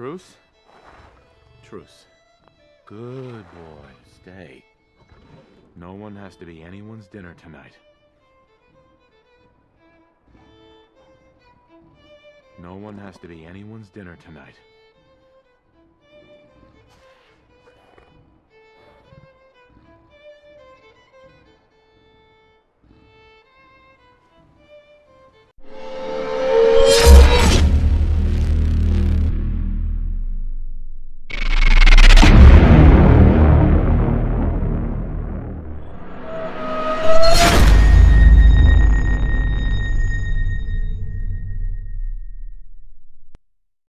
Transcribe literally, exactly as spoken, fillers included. Truce? Truce. Good boy, stay. No one has to be anyone's dinner tonight. No one has to be anyone's dinner tonight.